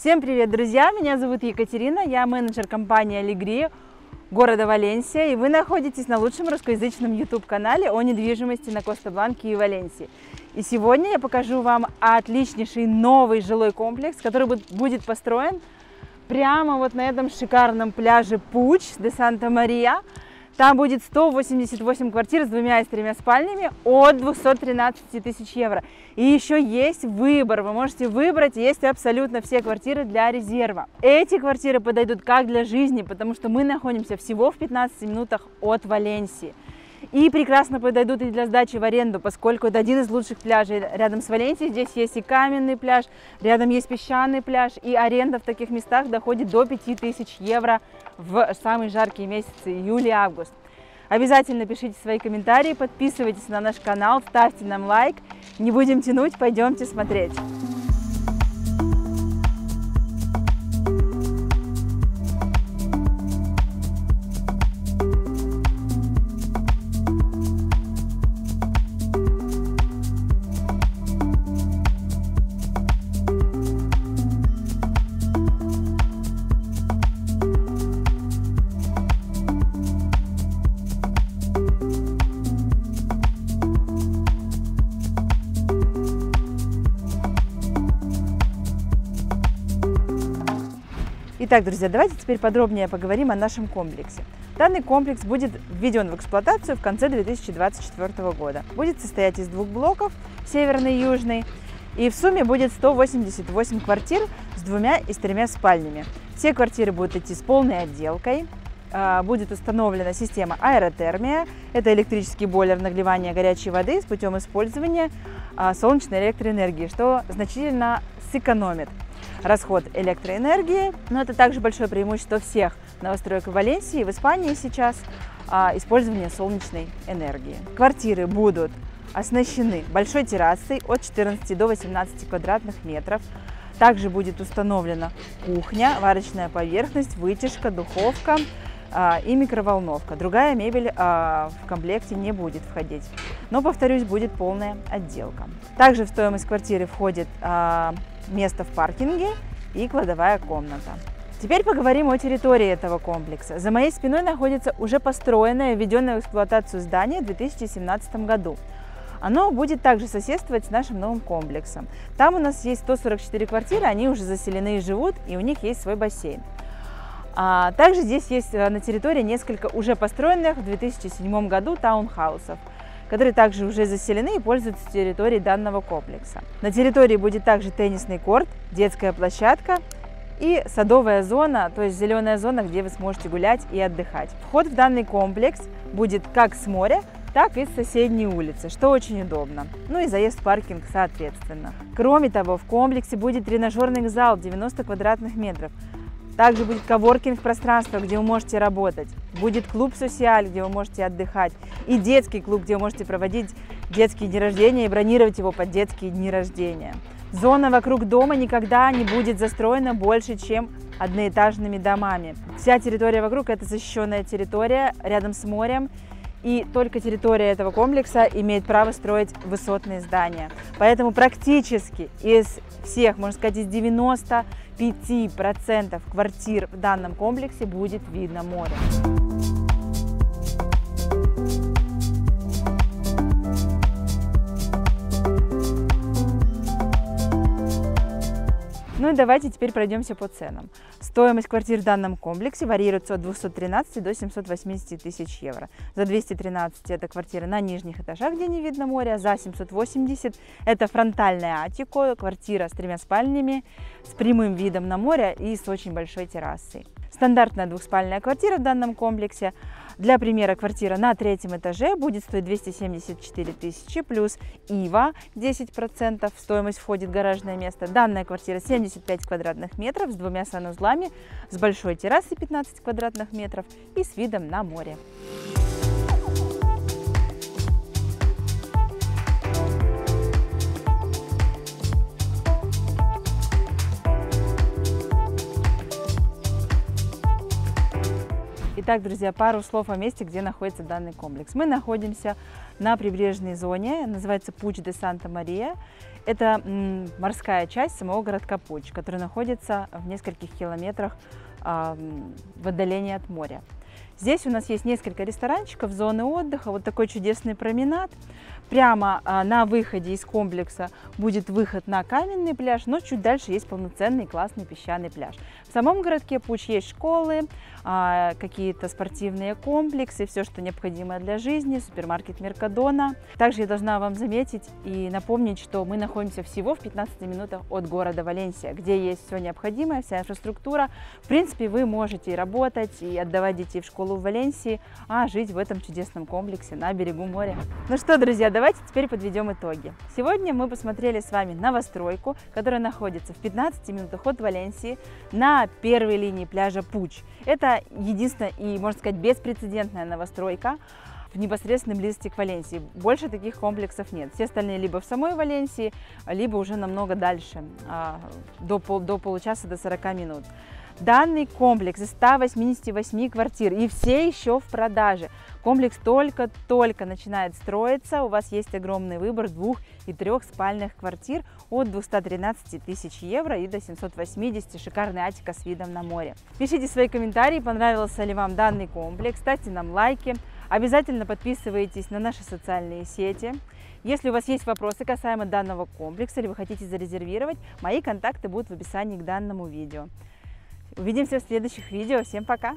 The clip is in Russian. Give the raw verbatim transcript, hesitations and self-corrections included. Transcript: Всем привет, друзья! Меня зовут Екатерина, я менеджер компании Alegria города Валенсия, и вы находитесь на лучшем русскоязычном YouTube-канале о недвижимости на Коста-Бланке и Валенсии. И сегодня я покажу вам отличнейший новый жилой комплекс, который будет построен прямо вот на этом шикарном пляже Пуч-де-Санта-Мария. Там будет сто восемьдесят восемь квартир с двумя и с тремя спальнями от двухсот тринадцати тысяч евро. И еще есть выбор, вы можете выбрать, есть абсолютно все квартиры для резерва. Эти квартиры подойдут как для жизни, потому что мы находимся всего в пятнадцати минутах от Валенсии. И прекрасно подойдут и для сдачи в аренду, поскольку это один из лучших пляжей рядом с Валенсией. Здесь есть и каменный пляж, рядом есть песчаный пляж, и аренда в таких местах доходит до пяти тысяч евро в самые жаркие месяцы, июль и август. Обязательно пишите свои комментарии, подписывайтесь на наш канал, ставьте нам лайк. Не будем тянуть, пойдемте смотреть. Итак, друзья, давайте теперь подробнее поговорим о нашем комплексе. Данный комплекс будет введен в эксплуатацию в конце две тысячи двадцать четвёртого года. Будет состоять из двух блоков, северный и южный, и в сумме будет сто восемьдесят восемь квартир с двумя и с тремя спальнями. Все квартиры будут идти с полной отделкой, будет установлена система аэротермия, это электрический бойлер нагревания горячей воды с путем использования солнечной электроэнергии, что значительно сэкономит расход электроэнергии, но это также большое преимущество всех новостроек в Валенсии и в Испании сейчас а, использование солнечной энергии. Квартиры будут оснащены большой террасой от четырнадцати до восемнадцати квадратных метров. Также будет установлена кухня, варочная поверхность, вытяжка, духовка а, и микроволновка. Другая мебель а, в комплекте не будет входить, но, повторюсь, будет полная отделка. Также в стоимость квартиры входит а, место в паркинге и кладовая комната. Теперь поговорим о территории этого комплекса. За моей спиной находится уже построенное и введенное в эксплуатацию здание в две тысячи семнадцатом году. Оно будет также соседствовать с нашим новым комплексом. Там у нас есть сто сорок четыре квартиры, они уже заселены и живут, и у них есть свой бассейн. А также здесь есть на территории несколько уже построенных в две тысячи седьмом году таунхаусов, которые также уже заселены и пользуются территорией данного комплекса. На территории будет также теннисный корт, детская площадка и садовая зона, то есть зеленая зона, где вы сможете гулять и отдыхать. Вход в данный комплекс будет как с моря, так и с соседней улицы, что очень удобно. Ну и заезд в паркинг соответственно. Кроме того, в комплексе будет тренажерный зал девяносто квадратных метров. Также будет коворкинг-пространство, где вы можете работать, будет клуб «Социаль», где вы можете отдыхать, и детский клуб, где вы можете проводить детские дни рождения и бронировать его под детские дни рождения. Зона вокруг дома никогда не будет застроена больше, чем одноэтажными домами. Вся территория вокруг – это защищенная территория рядом с морем, и только территория этого комплекса имеет право строить высотные здания. Поэтому практически из всех, можно сказать, из девяноста пяти процентов квартир в данном комплексе будет видно море. Ну и давайте теперь пройдемся по ценам. Стоимость квартир в данном комплексе варьируется от двухсот тринадцати до семисот восьмидесяти тысяч евро. За двести тринадцать это квартиры на нижних этажах, где не видно моря, за семьсот восемьдесят это фронтальная атико, квартира с тремя спальнями, с прямым видом на море и с очень большой террасой. Стандартная двухспальная квартира в данном комплексе. Для примера, квартира на третьем этаже будет стоить двести семьдесят четыре тысячи плюс ИВА десять процентов, в стоимость входит гаражное место. Данная квартира семьдесят пять квадратных метров с двумя санузлами, с большой террасой пятнадцать квадратных метров и с видом на море. Итак, друзья, пару слов о месте, где находится данный комплекс. Мы находимся на прибрежной зоне, называется Пуч-де-Санта-Мария. Это морская часть самого городка Пуч, который находится в нескольких километрах в отдалении от моря. Здесь у нас есть несколько ресторанчиков, зоны отдыха, вот такой чудесный променад. Прямо на выходе из комплекса будет выход на каменный пляж, но чуть дальше есть полноценный классный песчаный пляж. В самом городке Пуч есть школы, какие-то спортивные комплексы, все, что необходимо для жизни, супермаркет Меркадона. Также я должна вам заметить и напомнить, что мы находимся всего в пятнадцати минутах от города Валенсия, где есть все необходимое, вся инфраструктура. В принципе, вы можете и работать, и отдавать детей в школу в Валенсии, а жить в этом чудесном комплексе на берегу моря. Ну что, друзья, давайте теперь подведем итоги. Сегодня мы посмотрели с вами новостройку, которая находится в пятнадцати минутах от Валенсии на первой линии пляжа Пуч. Это единственная и, можно сказать, беспрецедентная новостройка в непосредственной близости к Валенсии. Больше таких комплексов нет. Все остальные либо в самой Валенсии, либо уже намного дальше, до, пол, до получаса, до сорока минут. Данный комплекс из ста восьмидесяти восьми квартир, и все еще в продаже. Комплекс только-только начинает строиться. У вас есть огромный выбор двух- и трехспальных квартир от двухсот тринадцати тысяч евро и до семисот восьмидесяти. Шикарный атика с видом на море. Пишите свои комментарии, понравился ли вам данный комплекс. Ставьте нам лайки. Обязательно подписывайтесь на наши социальные сети. Если у вас есть вопросы касаемо данного комплекса или вы хотите зарезервировать, мои контакты будут в описании к данному видео. Увидимся в следующих видео. Всем пока!